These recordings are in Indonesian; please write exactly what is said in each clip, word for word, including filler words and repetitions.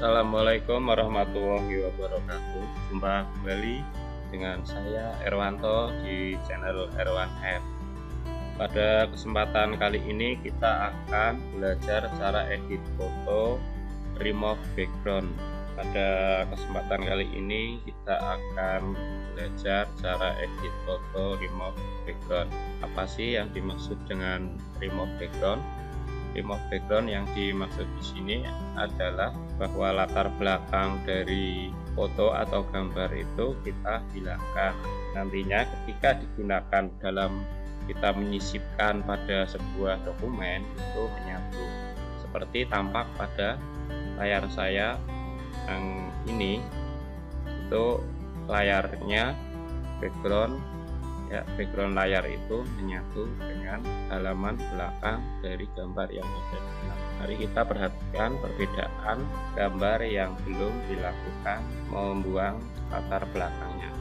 Assalamualaikum warahmatullahi wabarakatuh. Jumpa kembali dengan saya Erwanto di channel Erwan App. Pada kesempatan kali ini kita akan belajar cara edit foto remove background. Pada kesempatan kali ini kita akan belajar cara edit foto remove background. Apa sih yang dimaksud dengan remove background? Remove background yang dimaksud di sini adalah bahwa latar belakang dari foto atau gambar itu kita hilangkan. Nantinya ketika digunakan dalam kita menyisipkan pada sebuah dokumen itu menyatu. Seperti tampak pada layar saya yang ini, itu layarnya background. Ya, background layar itu menyatu dengan halaman belakang dari gambar yang ada di dalam. Mari kita perhatikan perbedaan gambar yang belum dilakukan membuang latar belakangnya.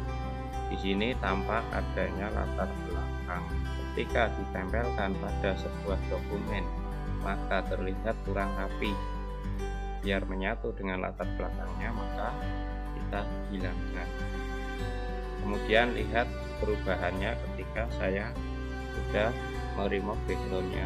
Di sini tampak adanya latar belakang. Ketika ditempelkan pada sebuah dokumen, maka terlihat kurang rapi. Biar menyatu dengan latar belakangnya, maka kita hilangkan. Kemudian lihat perubahannya ketika saya sudah meremove backgroundnya.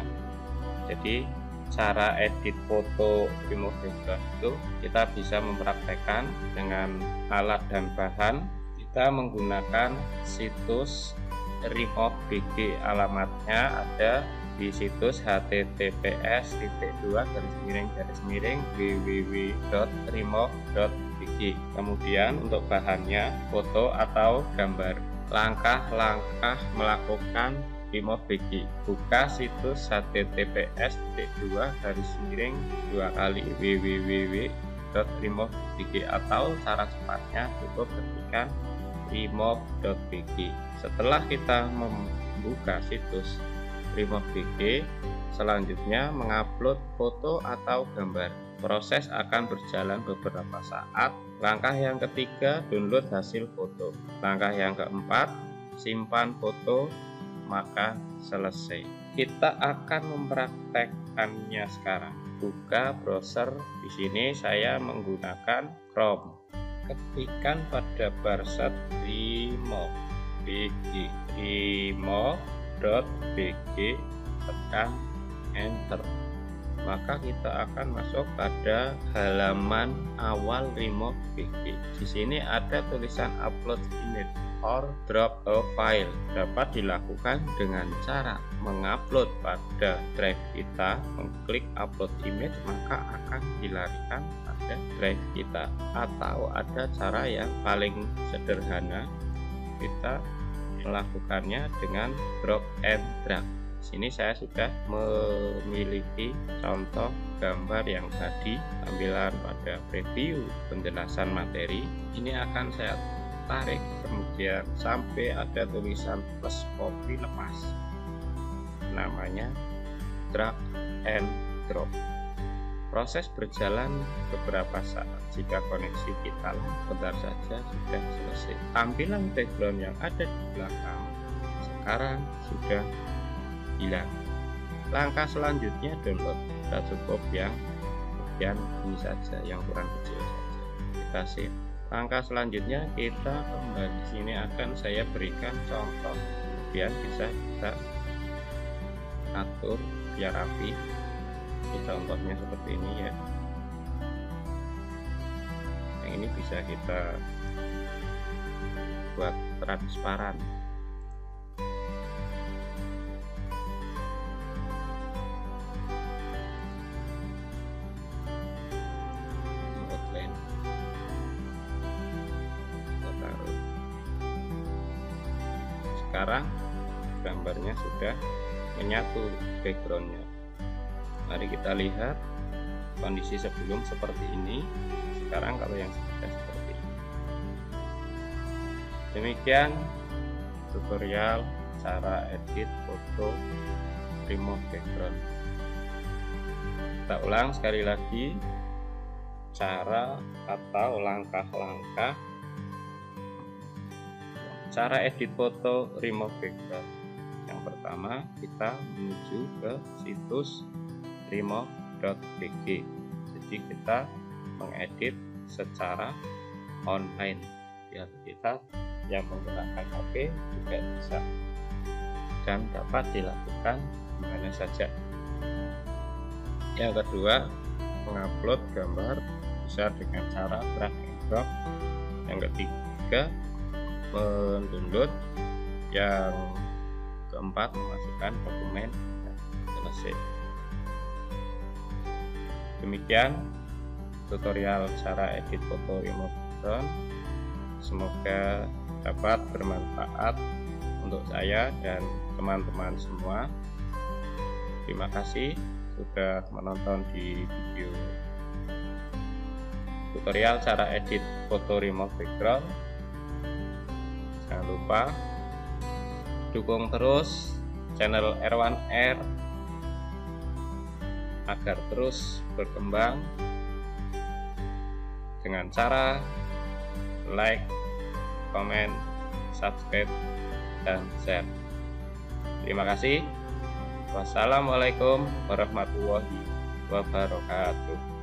Jadi cara edit foto remove background itu kita bisa mempraktekkan dengan alat dan bahan. Kita menggunakan situs remove.bg, alamatnya ada di situs https titik dua garis miring garis miring www titik remove titik bg. Kemudian untuk bahannya foto atau gambar. Langkah-langkah melakukan remove.bg, buka situs https titik dua garis miring dua kali www titik remove titik bg, atau cara cepatnya cukup ketikan remove.bg. Setelah kita membuka situs remove.bg, selanjutnya mengupload foto atau gambar. Proses akan berjalan beberapa saat. Langkah yang ketiga, download hasil foto. Langkah yang keempat, simpan foto, maka selesai. Kita akan mempraktekkannya sekarang. Buka browser. Di sini saya menggunakan Chrome. Ketikkan pada barset remove.bg, remove.bg, tekan enter. Maka kita akan masuk pada halaman awal remove.bg. Di sini ada tulisan upload image or drop a file. Dapat dilakukan dengan cara mengupload pada drive kita. Mengklik upload image, maka akan dilarikan pada drive kita. Atau ada cara yang paling sederhana, kita melakukannya dengan drop and drag. Sini saya sudah memiliki contoh gambar yang tadi, tampilan pada preview penjelasan materi. Ini akan saya tarik kemudian sampai ada tulisan plus copy lepas, namanya drag and drop. Proses berjalan beberapa saat. Jika koneksi kita bentar saja sudah selesai. Tampilan background yang ada di belakang sekarang sudah hilang. Langkah selanjutnya download. Kita cukup yang bagian ini saja, yang ukuran kecil saja. Kita save. Langkah selanjutnya kita kembali. Di sini akan saya berikan contoh. Kemudian bisa kita atur biar rapi. Ini contohnya seperti ini ya. Yang ini bisa kita buat transparan. Sekarang gambarnya sudah menyatu backgroundnya. Mari kita lihat kondisi sebelum seperti ini, sekarang kalau yang sudah seperti ini. Demikian tutorial cara edit foto remove background. Kita ulang sekali lagi cara atau langkah-langkah cara edit foto remove background. Yang pertama, kita menuju ke situs remove.bg. Jadi kita mengedit secara online, biar kita yang menggunakan H P juga bisa dan dapat dilakukan di mana saja. Yang kedua, mengupload gambar bisa dengan cara drag and drop. Yang ketiga, mendownload. Yang keempat, memasukkan dokumen. Selesai. Demikian tutorial cara edit foto remote drone. Semoga dapat bermanfaat untuk saya dan teman-teman semua. Terima kasih sudah menonton di video tutorial cara edit foto remote background. Jangan lupa dukung terus channel Erwan R agar terus berkembang dengan cara like, comment, subscribe, dan share. Terima kasih. Wassalamualaikum warahmatullahi wabarakatuh.